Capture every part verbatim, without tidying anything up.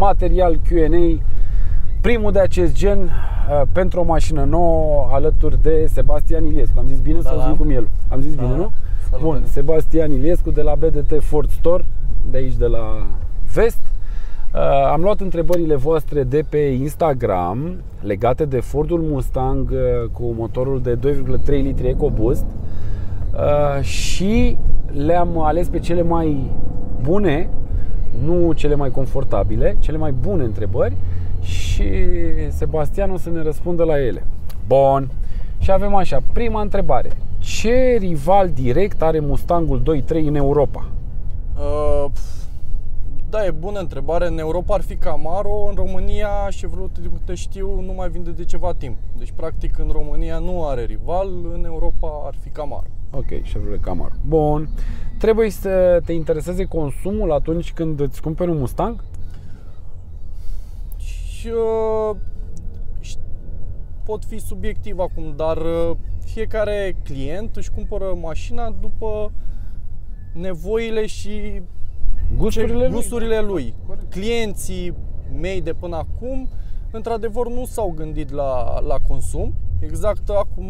material, Q and A, primul de acest gen uh, pentru o mașină nouă, alături de Sebastian Iliescu. Am zis bine da, sau zic cum el? Am zis da, bine, nu? Salut. Bun, Sebastian Iliescu de la B D T Ford Store, de aici de la Vest. Uh, am luat întrebările voastre de pe Instagram legate de Fordul Mustang uh, cu motorul de doi virgulă trei litri EcoBoost uh, și le-am ales pe cele mai bune, nu cele mai confortabile, cele mai bune întrebări și Sebastian o să ne răspundă la ele. Bun. Și avem așa, prima întrebare. Ce rival direct are Mustangul doi virgulă trei în Europa? Uh... Da, e bună întrebare. În Europa ar fi Camaro, în România, Chevrolet, din câte știu, nu mai vinde de ceva timp. Deci, practic, în România nu are rival, în Europa ar fi Camaro. Ok, Chevrolet Camaro. Bun. Trebuie să te intereseze consumul atunci când îți cumperi un Mustang? Și, uh, pot fi subiectiv acum, dar uh, fiecare client își cumpără mașina după nevoile și gusturile lui. Gusturile lui. Clienții mei de până acum, într-adevăr, nu s-au gândit la, la consum. Exact acum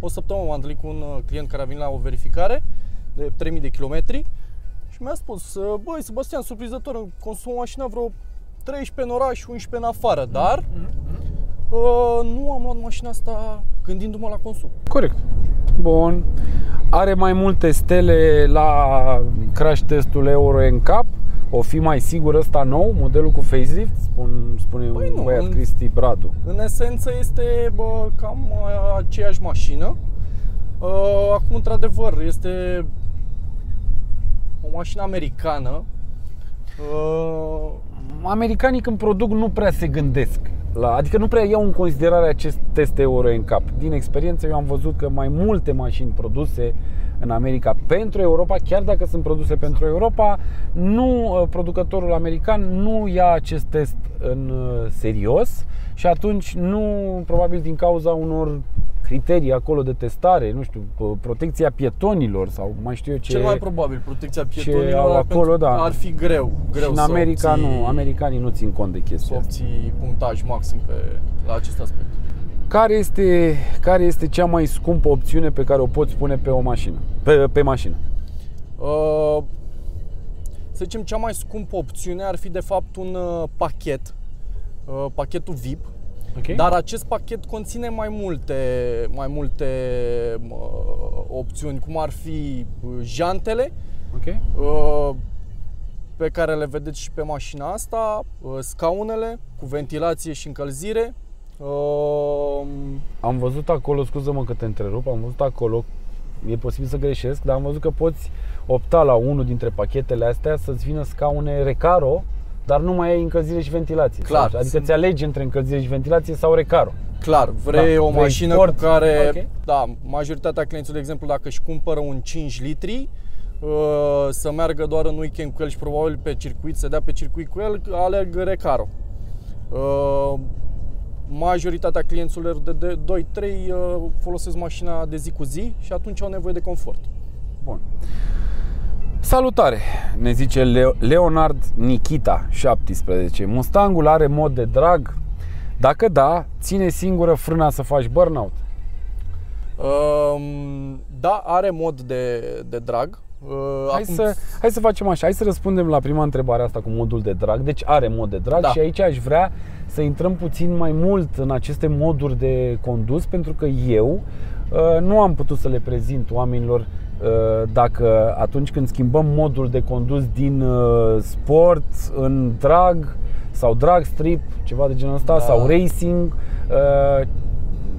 o săptămână m-am întâlnit cu un client care a venit la o verificare de trei mii de kilometri și mi-a spus: băi, Sebastian, surprinzător, consumă mașina vreo treisprezece în oraș, unsprezece în afară, dar uh, nu am luat mașina asta gândindu-mă la consum. Corect. Bun. Are mai multe stele la crash testul Euro N C A P. O fi mai sigur ăsta nou, modelul cu facelift, spun, spune păi un băiat, Cristi Bradu. În esență este bă, cam aceeași mașină. Acum, într-adevăr, este o mașină americană. Americanii când produc nu prea se gândesc. La, adică nu prea iau în considerare acest test Euro N C A P. Din experiență eu am văzut că mai multe mașini produse în America pentru Europa, chiar dacă sunt produse pentru Europa, nu, producătorul american nu ia acest test în serios și atunci nu, probabil din cauza unor criterii acolo de testare, nu știu, protecția pietonilor sau mai știu eu ce. Cel mai probabil protecția pietonilor acolo, da. Ar fi greu, greu. Și în America obții, nu, americanii nu țin cont de chestia asta. Să obții punctaj maxim pe la acest aspect. Care este care este cea mai scumpă opțiune pe care o poți pune pe o mașină? Pe pe mașină. Uh, să zicem cea mai scumpă opțiune ar fi de fapt un uh, pachet, uh, pachetul V I P. Okay. Dar acest pachet conține mai multe, mai multe uh, opțiuni, cum ar fi jantele, okay, uh, pe care le vedeți și pe mașina asta, uh, scaunele cu ventilație și încălzire. Uh, am văzut acolo, scuză-mă că te întrerup, am văzut acolo, e posibil să greșesc, dar am văzut că poți opta la unul dintre pachetele astea să-ți vină scaune Recaro, dar nu mai ai încălzire și ventilație. Clar, adică sunt... ți alegi între încălzire și ventilație sau Recaro. Clar, vrei da, o vrei mașină sport, cu care, okay, da, majoritatea clienților, de exemplu, dacă își cumpără un cinci litri, uh, să meargă doar în weekend cu el și probabil pe circuit, să dea pe circuit cu el, aleg Recaro. Uh, majoritatea clienților de, de doi trei uh, folosesc mașina de zi cu zi și atunci au nevoie de confort. Bun. Salutare, ne zice Leonard Nikita, șaptesprezece. Mustangul are mod de drag? Dacă da, ține singură frâna să faci burnout? Um, da, are mod de, de drag. Uh, hai, acum... să, hai să facem așa, hai să răspundem la prima întrebare asta cu modul de drag. Deci are mod de drag, da, și aici aș vrea să intrăm puțin mai mult în aceste moduri de condus, pentru că eu uh, nu am putut să le prezint oamenilor dacă atunci când schimbăm modul de condus din sport în drag sau drag strip, ceva de genul ăsta, da, sau racing,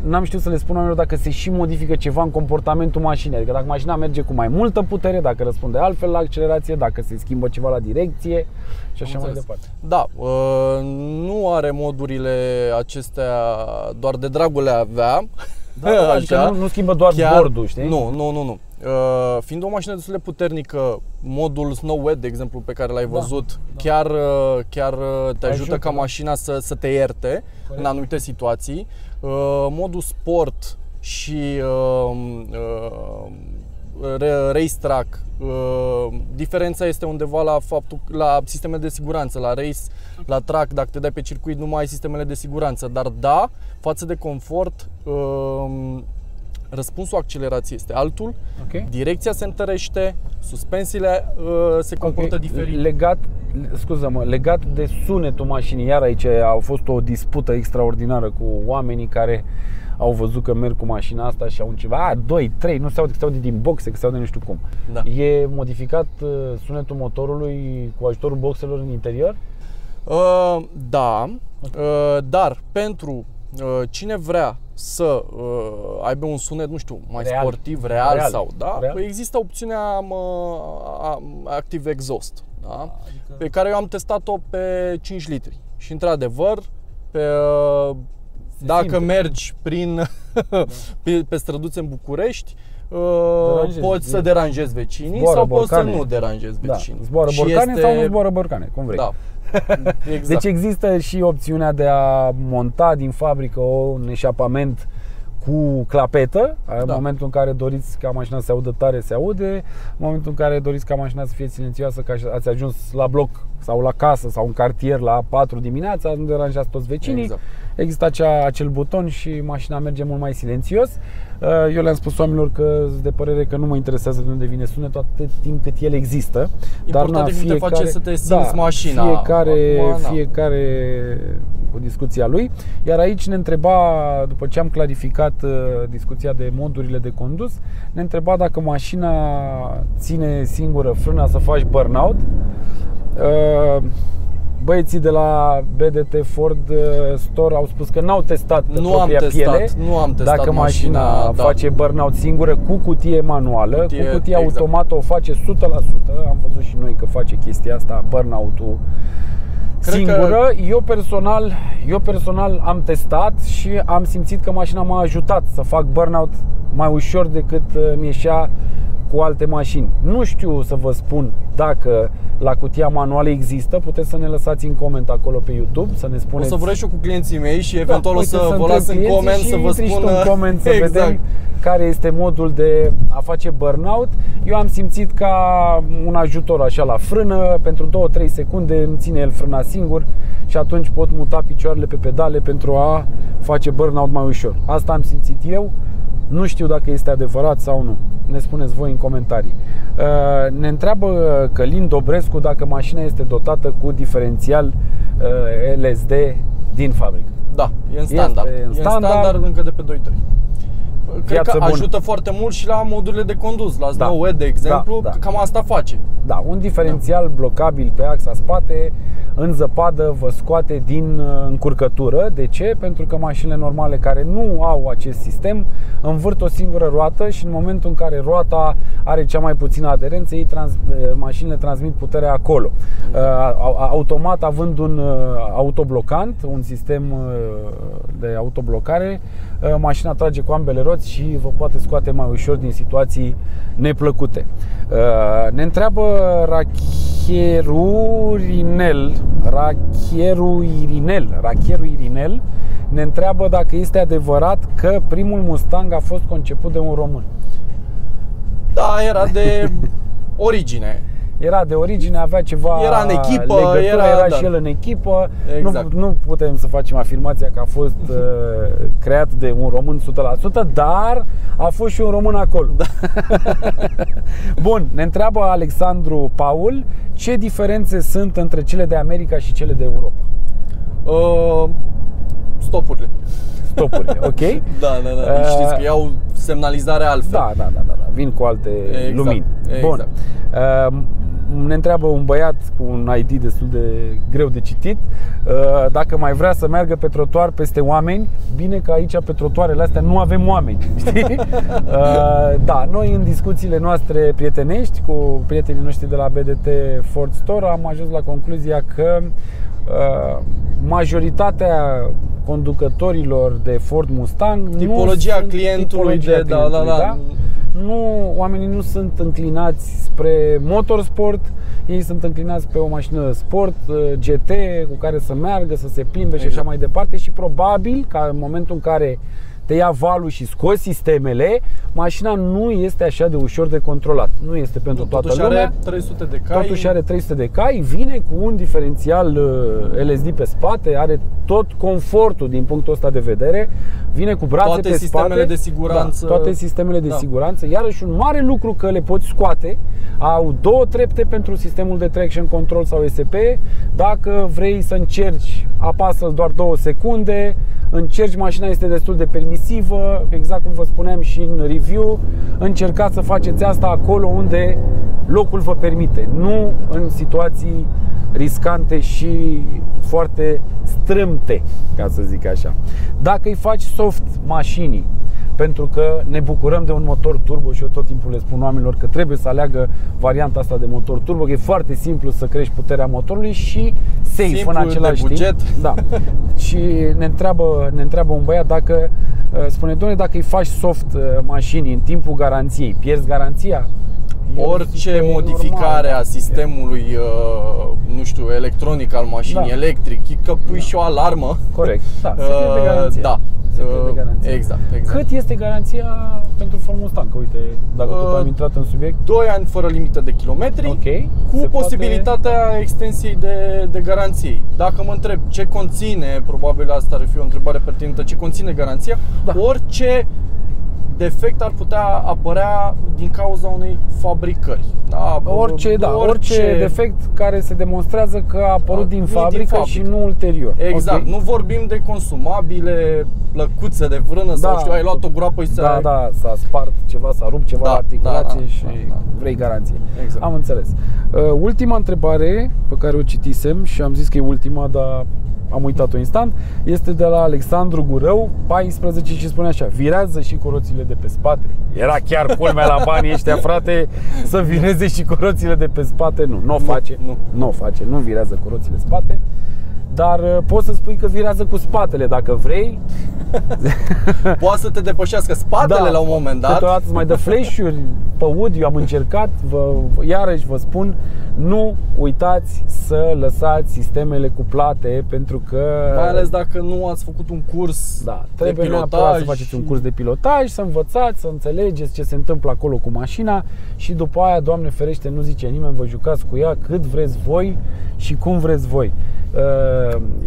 n-am știut să le spun oamenilor dacă se și modifică ceva în comportamentul mașinii, adică dacă mașina merge cu mai multă putere, dacă răspunde altfel la accelerație, dacă se schimbă ceva la direcție și așa mai departe. Da, nu are modurile acestea doar de dragul le avea. Da, da, adică nu, nu schimbă doar chiar, bordul, știi? Nu, nu, nu, nu. Uh, fiind o mașină destul de puternică, modul Snow Wet, de exemplu, pe care l-ai văzut, da, da, chiar, chiar te ajută, ajută ca mașina să, să te ierte, corect, în anumite situații. Uh, modul sport și uh, uh, racetrack, diferența este undeva la faptul, la sistemele de siguranță, la race, la track, dacă te dai pe circuit nu mai ai sistemele de siguranță, dar da, față de confort, răspunsul accelerației este altul, okay. Direcția se întărește, suspensiile uh, se comportă okay. diferit. Legat, scuză-mă, legat de sunetul mașinii, iar aici a fost o dispută extraordinară cu oamenii care au văzut că merg cu mașina asta și au început, a, doi, trei, nu se aude, că se aude din boxe, că se aude nu știu cum. Da. E modificat sunetul motorului cu ajutorul boxelor în interior? Uh, da, okay. uh, dar pentru uh, cine vrea să uh, aibă un sunet, nu știu, mai real. sportiv, real, real sau, da? Real? Există opțiunea uh, Active Exhaust, da? Adică... pe care eu am testat-o pe cinci litri și într-adevăr, pe uh, dacă simte. mergi prin da. pe, pe străduțe în București, Deranjezi. poți să deranjezi vecinii zboară sau borcane. poți să nu deranjezi vecinii. Da. Zboară borcane este... sau nu zboară borcane, cum vrei. Da. Exact. Deci există și opțiunea de a monta din fabrică un eșapament cu clapetă. Da. În momentul în care doriți ca mașina să se audă tare, se aude. În momentul în care doriți ca mașina să fie silențioasă, că ați ajuns la bloc sau la casă sau în cartier la patru dimineața, nu deranjați toți vecinii. Exact. Există acea, acel buton și mașina merge mult mai silențios. Eu le-am spus oamenilor că de părere că nu mă interesează de unde vine sunetul atât timp cât el există. Important dar na, fiecare, te face să te simți da, mașina. Fiecare, Acum, fiecare cu discuția lui. Iar aici ne întreba, după ce am clarificat discuția de modurile de condus, ne întreba dacă mașina ține singură frâna să faci burnout. Băieții de la B D T Ford Store au spus că n-au testat nu propria am testat, piele nu am testat dacă mașina, mașina da. face burnout singură cu cutie manuală, cutie, cu cutie exact. automată o face o sută la sută. Am văzut și noi că face chestia asta, burnout-ul singură. Că... Eu, personal, eu personal am testat și am simțit că mașina m-a ajutat să fac burnout mai ușor decât mi-eșea cu alte mașini. Nu știu să vă spun dacă la cutia manuală există, puteți să ne lăsați în coment acolo pe YouTube, să ne spuneți. O să vorbesc eu cu clienții mei și eventual da, o să, să vă las în coment să vă spun un coment să exact. vedem care este modul de a face burnout. Eu am simțit ca un ajutor așa la frână, pentru două trei secunde îmi ține el frâna singur și atunci pot muta picioarele pe pedale pentru a face burnout mai ușor. Asta am simțit eu. Nu știu dacă este adevărat sau nu. Ne spuneți voi în comentarii. Ne întreabă Călin Dobrescu dacă mașina este dotată cu diferențial L S D din fabrică. Da, e în standard. Este în standard, standard încă de pe doi trei. Cred că ajută bună. foarte mult și la modurile de condus. La Snow-E, da, de exemplu, da, da. cam asta face. Da, un diferențial da. blocabil pe axa spate, în zăpadă, vă scoate din încurcătură. De ce? Pentru că mașinile normale care nu au acest sistem învârt o singură roată și în momentul în care roata are cea mai puțină aderență, ei trans, mașinile transmit puterea acolo. Da. Automat, având un autoblocant, un sistem de autoblocare, mașina trage cu ambele roți și vă poate scoate mai ușor din situații neplăcute. Ne întreabă Racheru Irinel, Racheru Irinel, Racheru Irinel ne întreabă dacă este adevărat că primul Mustang a fost conceput de un român. Da, era de origine. Era de origine, avea ceva era în echipă, legătură, era, era da. și el în echipă. Exact. Nu, nu putem să facem afirmația că a fost uh, creat de un român o sută la sută, dar a fost și un român acolo. Da. Bun, ne întreabă Alexandru Paul ce diferențe sunt între cele de America și cele de Europa? Uh, stopurile. Stopurile, ok? Da, da, da. Uh, Știți că iau semnalizarea altfel. Da, da, da, da, da. Vin cu alte exact, lumini. Bun. Exact. Uh, Ne întreabă un băiat cu un I D destul de greu de citit dacă mai vrea să meargă pe trotuar peste oameni. Bine că aici pe trotuarele astea nu avem oameni, știi? Da, noi în discuțiile noastre prietenești cu prietenii noștri de la B D T Ford Store am ajuns la concluzia că majoritatea conducătorilor de Ford Mustang, tipologia nu clientului, tipologia de, clientului da, da, da. Da? Nu, oamenii nu sunt înclinați spre motorsport, ei sunt înclinați pe o mașină sport, G T, cu care să meargă, să se plimbe exact. și așa mai departe. Și probabil că în momentul în care te ia valul și scoți sistemele, mașina nu este așa de ușor de controlat. Nu este pentru nu, toată totuși lumea. Are trei sute de cai. Totuși are trei sute de cai, vine cu un diferențial L S D pe spate, are tot confortul din punctul ăsta de vedere, vine cu brațe toate pe spate, de siguranță. Da, toate sistemele de da. siguranță, iarăși un mare lucru că le poți scoate, au două trepte pentru sistemul de traction control sau S P, dacă vrei să încerci, apasă doar două secunde, încerci, mașina este destul de permisivă, exact cum vă spuneam și în review, încercați să faceți asta acolo unde locul vă permite, nu în situații riscante și foarte strâmte, ca să zic așa. Dacă îi faci soft mașinii, pentru că ne bucurăm de un motor turbo și eu tot timpul le spun oamenilor că trebuie să aleagă varianta asta de motor turbo, că e foarte simplu să crești puterea motorului și safe simplu în același timp. Da. Și ne întreabă, ne întreabă un băiat dacă, spune, doamne, dacă îi faci soft mașinii în timpul garanției, pierzi garanția? Orice modificare normal. a sistemului, uh, nu știu, electronic al mașinii, da. electric, că pui da. și o alarmă. Corect, da, se pierde garanția. Da. Se pierde garanția. Exact, exact. Cât este garanția pentru Ford Mustang? Că uite, dacă uh, tot am intrat în subiect. doi ani fără limită de kilometri, okay. cu se posibilitatea poate... extensiei de, de garanție. Dacă mă întreb ce conține, probabil asta ar fi o întrebare pertinentă, ce conține garanția, da. orice defect ar putea apărea din cauza unei fabricări. Da, orice, da, orice, orice defect care se demonstrează că a apărut din fabrică, din fabrică și nu ulterior. Exact, okay. nu vorbim de consumabile, plăcuțe de frână, da, sau știu, ai luat o groapă și da, s-a da, s-a spart ceva, s-a rupt ceva da, la articulație da, și da, da, vrei garanție. Exact. Am înțeles. Ultima întrebare pe care o citisem și am zis că e ultima, dar am uitat-o instant, este de la Alexandru Gurău, paisprezece, și spune așa: virează și cu roțile de pe spate. Era chiar culmea la banii ăștia, frate, să vireze și cu roțile de pe spate. Nu, nu o face, nu, nu o face, nu virează cu roțile spate. Dar poți să spui că virează cu spatele dacă vrei. Poate să te depășească spatele da, la un moment dat. Câteodată îți mai dă flash-uri pe audio, am încercat, vă, iarăși vă spun, nu uitați să lăsați sistemele cuplate, pentru că... Mai ales dacă nu ați făcut un curs da, trebuie de pilotaj. Să faceți un curs de pilotaj, să învățați, să înțelegeți ce se întâmplă acolo cu mașina și după aia, Doamne ferește, nu zice nimeni, vă jucați cu ea cât vreți voi și cum vreți voi.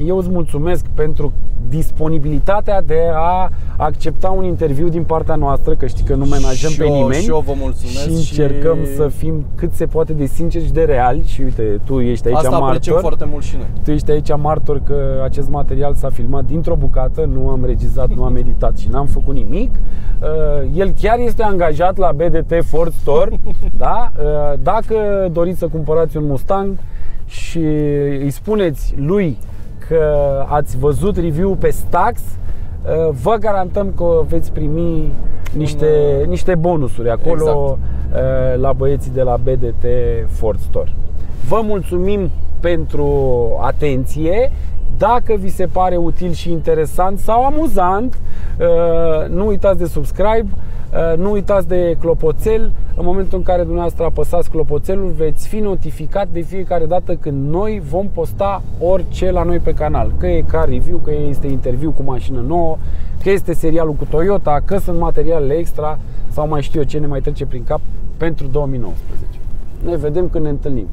Eu îți mulțumesc pentru disponibilitatea de a accepta un interviu din partea noastră, că știi că nu menajăm pe nimeni și eu vă mulțumesc și încercăm și... să fim cât se poate de sinceri și de reali și uite, tu ești aici martor. Asta apreciem foarte mult și noi. Tu ești aici martor că acest material s-a filmat dintr-o bucată, nu am regizat, nu am editat și n-am făcut nimic. El chiar este angajat la B D T Ford Store, da? Dacă doriți să cumpărați un Mustang și îi spuneți lui că ați văzut review-ul pe STACS, vă garantăm că veți primi niște, niște bonusuri acolo exact. la băieții de la B D T Ford Store. Vă mulțumim pentru atenție. Dacă vi se pare util și interesant sau amuzant, nu uitați de subscribe, nu uitați de clopoțel. În momentul în care dumneavoastră apăsați clopoțelul, veți fi notificat de fiecare dată când noi vom posta orice la noi pe canal. Că e car review, că este interviu cu mașină nouă, că este serialul cu Toyota, că sunt materialele extra sau mai știu eu ce ne mai trece prin cap pentru două mii nouăsprezece. Ne vedem când ne întâlnim.